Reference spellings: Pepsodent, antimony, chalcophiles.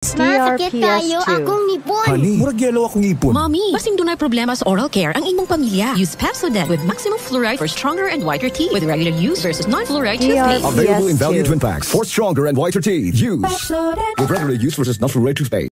Masakit tayo, akong nipon. Honey, murag yellow akong ipon. Mommy, basing dunay problema sa oral care ang inyong pamilya. Use Pepsodent with maximum fluoride for stronger and whiter teeth with regular use versus non-fluoride toothpaste. Available in value twin packs for stronger and whiter teeth. Use Pepsodent with regular use versus non-fluoride toothpaste.